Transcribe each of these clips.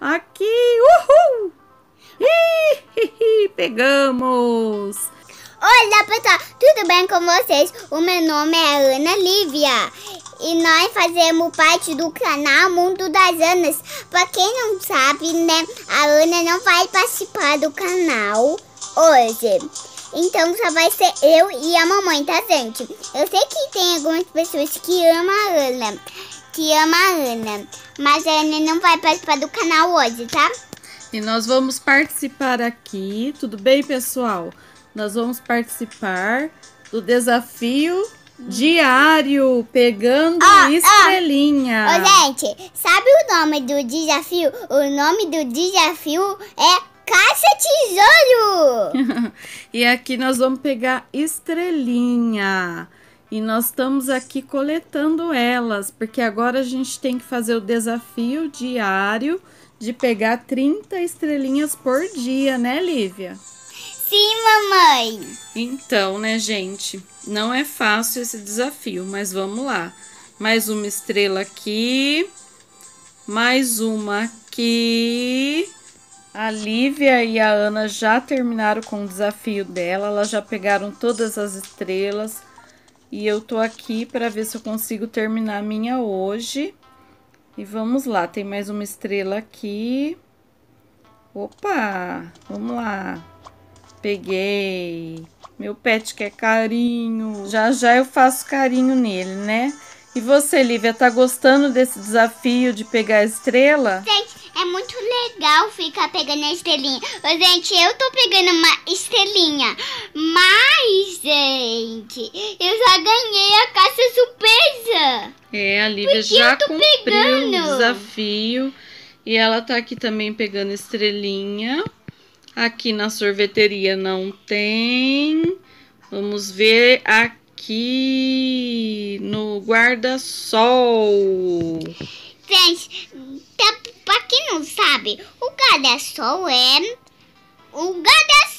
Aqui, uhul! Pegamos! Olá pessoal, tudo bem com vocês? O meu nome é Ana Lívia e nós fazemos parte do canal Mundo das Anas. Pra quem não sabe, né, a Ana não vai participar do canal hoje. Então só vai ser eu e a mamãe, tá gente? Eu sei que tem algumas pessoas que amam a Ana, mas a Ana não vai participar do canal hoje, tá? E nós vamos participar aqui, tudo bem pessoal? Nós vamos participar do desafio diário, pegando estrelinha. Gente, sabe o nome do desafio? O nome do desafio é Caça-Tesouro. E aqui nós vamos pegar estrelinha. E nós estamos aqui coletando elas, porque agora a gente tem que fazer o desafio diário de pegar 30 estrelinhas por dia, né, Lívia? Sim, mamãe! Então, né, gente? Não é fácil esse desafio, mas vamos lá. Mais uma estrela aqui. Mais uma aqui. A Lívia e a Ana já terminaram com o desafio dela. Elas já pegaram todas as estrelas. E eu tô aqui para ver se eu consigo terminar a minha hoje. E vamos lá. Tem mais uma estrela aqui. Opa! Vamos lá. Peguei. Meu pet quer carinho. Já já eu faço carinho nele, né? E você, Lívia, tá gostando desse desafio de pegar a estrela? Gente, é muito legal ficar pegando a estrelinha. Gente, eu tô pegando uma estrelinha. Mas, gente, eu já ganhei a caça surpresa. É, a Lívia já cumpriu o desafio. E ela tá aqui também pegando estrelinha. Aqui na sorveteria não tem. Vamos ver aqui no guarda-sol. Gente, pra quem não sabe, o guarda-sol é... O guarda-sol!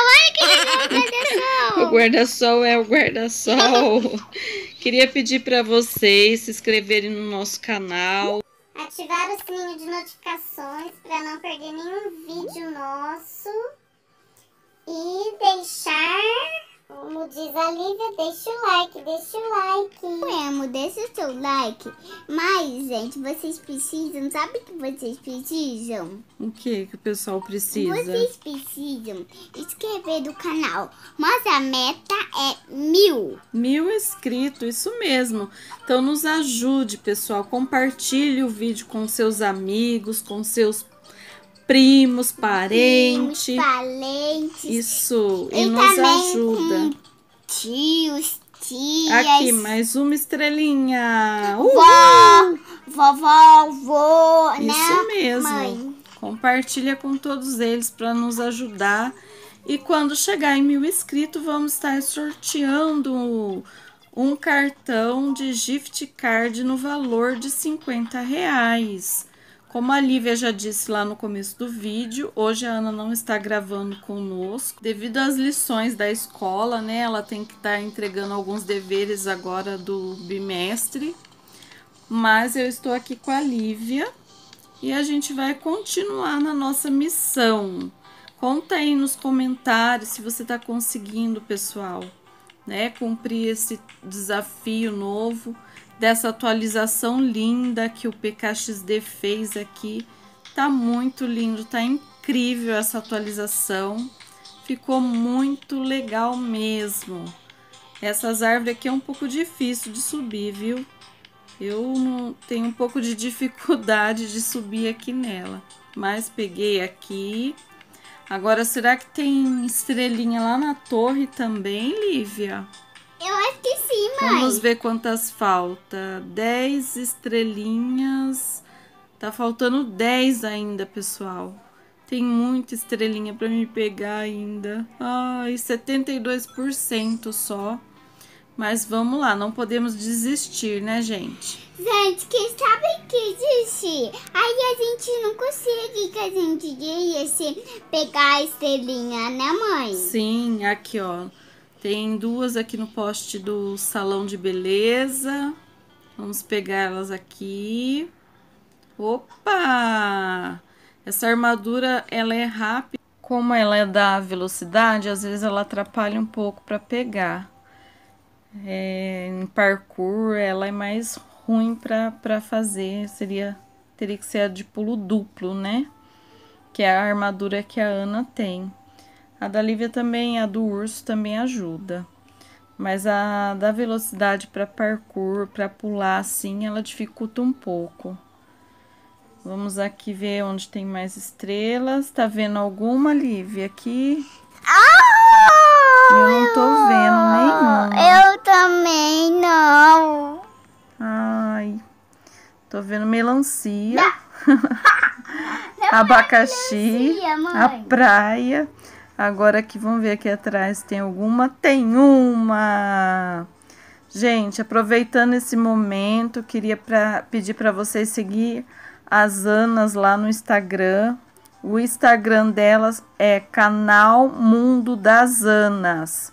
Olha que legal o guarda-sol! O guarda-sol é o guarda-sol. Queria pedir pra vocês se inscreverem no nosso canal. Ativar o sininho de notificações para não perder nenhum vídeo nosso. E deixar, como diz a Lívia, deixa o like, deixa o seu like. Mas, gente, vocês precisam, sabe o que vocês precisam? O que que o pessoal precisa? Vocês precisam inscrever do canal. Nossa meta é 1000. 1000 inscritos, isso mesmo. Então nos ajude, pessoal. Compartilhe o vídeo com seus amigos, com seus primos, parentes. Isso, e nos ajuda. Tios, tias. Aqui, mais uma estrelinha. Vovó, vô, né? Isso mesmo. Mãe. Compartilha com todos eles para nos ajudar. E quando chegar em 1000 inscritos, vamos estar sorteando um cartão de gift card no valor de R$50. Como a Lívia já disse lá no começo do vídeo, hoje a Ana não está gravando conosco devido às lições da escola, né? Ela tem que estar entregando alguns deveres agora do bimestre. Mas eu estou aqui com a Lívia e a gente vai continuar na nossa missão. Conta aí nos comentários se você está conseguindo, pessoal, né? Cumprir esse desafio novo, dessa atualização linda que o PK XD fez aqui. Tá muito lindo, tá incrível essa atualização. Ficou muito legal mesmo. Essas árvores aqui é um pouco difícil de subir, viu? Eu não tenho um pouco de dificuldade de subir aqui nela. Mas peguei aqui. Agora, será que tem estrelinha lá na torre também, Lívia? Eu acho que sim, mãe. Vamos ver quantas falta. 10 estrelinhas. Tá faltando 10 ainda, pessoal. Tem muita estrelinha pra me pegar ainda. Ai, 72% só. Mas vamos lá, não podemos desistir, né, gente? Gente, quem sabe que desistir? Aí a gente não consegue, que a gente ia se pegar a estrelinha, né, mãe? Sim, aqui, ó. Tem duas aqui no poste do salão de beleza. Vamos pegar elas aqui. Opa! Essa armadura, ela é rápida. Como ela é da velocidade, às vezes ela atrapalha um pouco para pegar. Em parkour, ela é mais ruim para fazer. Teria que ser a de pulo duplo, né? Que é a armadura que a Ana tem. A da Lívia também, a do urso também ajuda. Mas a da velocidade para parkour, para pular assim, ela dificulta um pouco. Vamos aqui ver onde tem mais estrelas. Tá vendo alguma, Lívia, aqui? Eu não tô vendo nenhuma. Eu também não. Ai, tô vendo melancia, abacaxi, melancia, a praia. Agora aqui, vamos ver aqui atrás, tem alguma? Tem uma! Gente, aproveitando esse momento, queria pedir para vocês seguir as Anas lá no Instagram. O Instagram delas é Canal Mundo das Anas,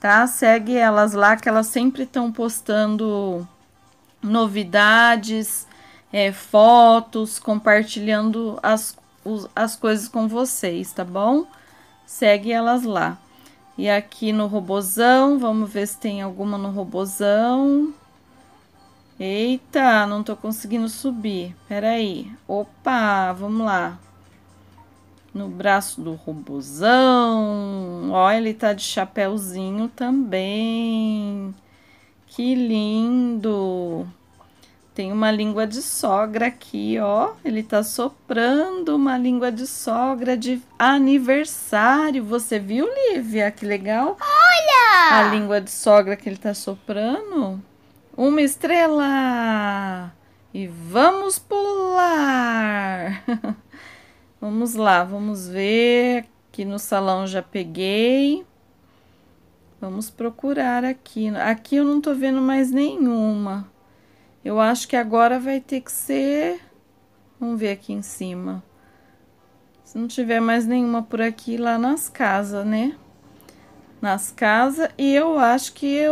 tá? Segue elas lá, que elas sempre estão postando novidades, fotos, compartilhando as coisas com vocês, tá bom? Segue elas lá. E aqui no robozão, vamos ver se tem alguma no robozão. Eita, não tô conseguindo subir. Pera aí. Opa, vamos lá. No braço do robozão. Ó, ele tá de chapéuzinho também. Que lindo. Tem uma língua de sogra aqui, ó. Ele tá soprando uma língua de sogra de aniversário. Você viu, Lívia? Que legal. Olha! A língua de sogra que ele tá soprando. Uma estrela! E vamos pular! Vamos lá, vamos ver. Aqui no salão já peguei. Vamos procurar aqui. Aqui eu não tô vendo mais nenhuma. Eu acho que agora vai ter que ser... Vamos ver aqui em cima. Se não tiver mais nenhuma por aqui, lá nas casas, né? Nas casas. E eu acho que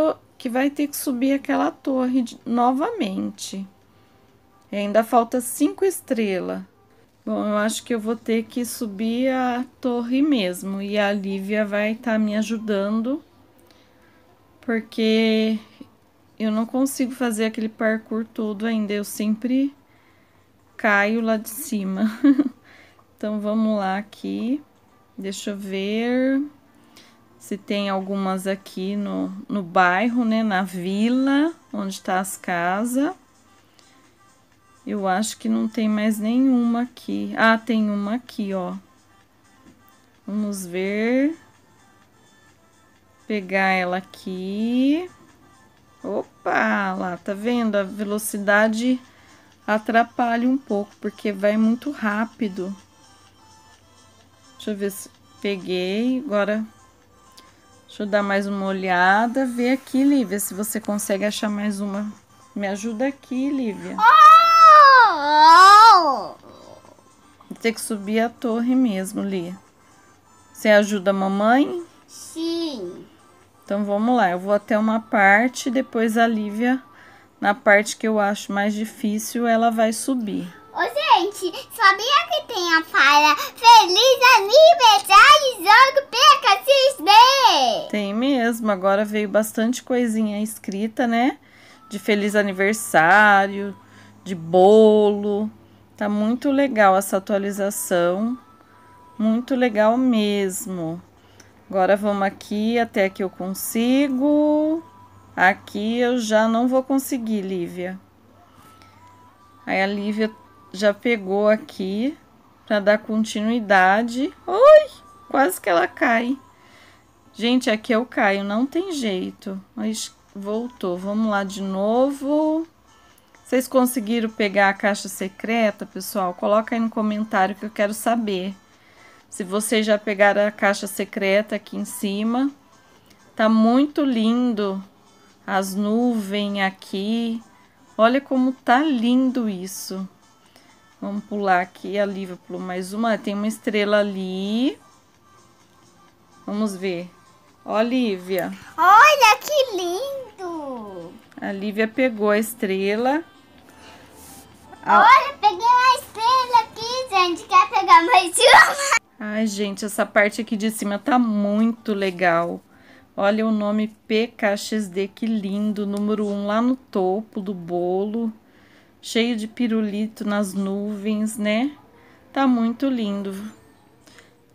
vai ter que subir aquela torre novamente. E ainda falta 5 estrelas. Bom, eu acho que eu vou ter que subir a torre mesmo. E a Lívia vai estar me ajudando. Porque... eu não consigo fazer aquele parkour todo ainda, eu sempre caio lá de cima. Então vamos lá aqui, deixa eu ver se tem algumas aqui no bairro, né, na vila, onde tá as casas. Eu acho que não tem mais nenhuma aqui. Ah, tem uma aqui, ó. Vamos ver, pegar ela aqui. Opa, lá, tá vendo? A velocidade atrapalha um pouco, porque vai muito rápido. Deixa eu ver se peguei, agora deixa eu dar mais uma olhada. Vê aqui, Lívia, se você consegue achar mais uma. Me ajuda aqui, Lívia. Vou ter que subir a torre mesmo, Lívia. Você ajuda a mamãe? Sim. Então, vamos lá. Eu vou até uma parte, depois a Lívia, na parte que eu acho mais difícil, ela vai subir. Ô, gente, sabia que tem a fala Feliz Aniversário Jogo PK XD? Tem mesmo. Agora veio bastante coisinha escrita, né? De Feliz Aniversário, de bolo. Tá muito legal essa atualização. Muito legal mesmo. Agora vamos aqui até que eu consigo. Aqui eu já não vou conseguir, Lívia. Aí a Lívia já pegou aqui para dar continuidade. Ui, quase que ela cai. Gente, aqui eu caio, não tem jeito. Mas voltou. Vamos lá de novo. Vocês conseguiram pegar a caixa secreta, pessoal? Coloca aí no comentário que eu quero saber. Se vocês já pegaram a caixa secreta aqui em cima. Tá muito lindo. As nuvens aqui. Olha como tá lindo isso. Vamos pular aqui. A Lívia pulou mais uma. Tem uma estrela ali. Vamos ver. Ó, Lívia. Olha que lindo. A Lívia pegou a estrela. Olha, peguei uma estrela aqui, gente. Quer pegar mais uma? Ai, gente, essa parte aqui de cima tá muito legal. Olha o nome PK XD, que lindo. Número 1 lá no topo do bolo. Cheio de pirulito nas nuvens, né? Tá muito lindo.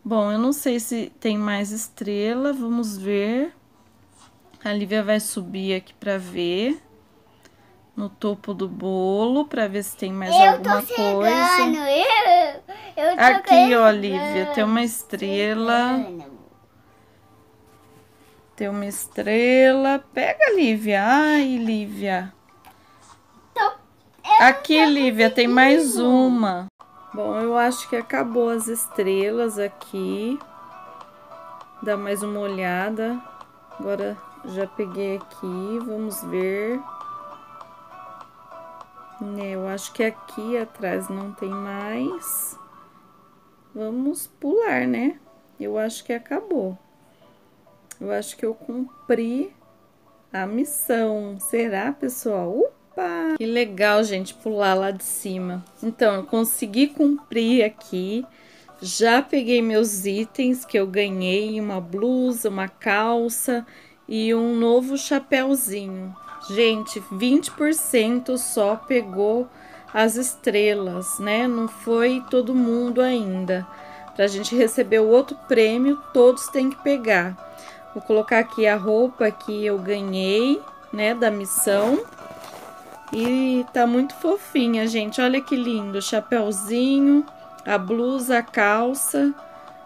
Bom, eu não sei se tem mais estrela. Vamos ver. A Lívia vai subir aqui pra ver. No topo do bolo, pra ver se tem mais alguma coisa. Eu tô aqui, chegando. Ó, Lívia, tem uma estrela. Tem uma estrela. Pega, Lívia. Ai, Lívia. Aqui, Lívia, tem mais uma. Bom, eu acho que acabou as estrelas aqui. Dá mais uma olhada. Agora já peguei aqui, vamos ver. Eu acho que aqui atrás não tem mais. Vamos pular, né? Eu acho que acabou. Eu acho que eu cumpri a missão. Será, pessoal? Opa! Que legal, gente, pular lá de cima. Então, eu consegui cumprir aqui. Já peguei meus itens que eu ganhei. Uma blusa, uma calça e um novo chapéuzinho. Gente, 20% só pegou as estrelas, né? Não foi todo mundo ainda. Pra gente receber o outro prêmio, todos têm que pegar. Vou colocar aqui a roupa que eu ganhei, né? Da missão. E tá muito fofinha, gente. Olha que lindo. O chapéuzinho, a blusa, a calça.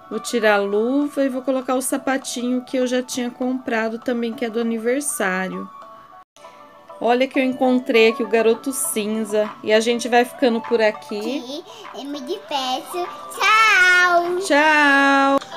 Vou tirar a luva e vou colocar o sapatinho que eu já tinha comprado também, que é do aniversário. Olha que eu encontrei aqui o garoto cinza. E a gente vai ficando por aqui. Eu me despeço. Tchau! Tchau!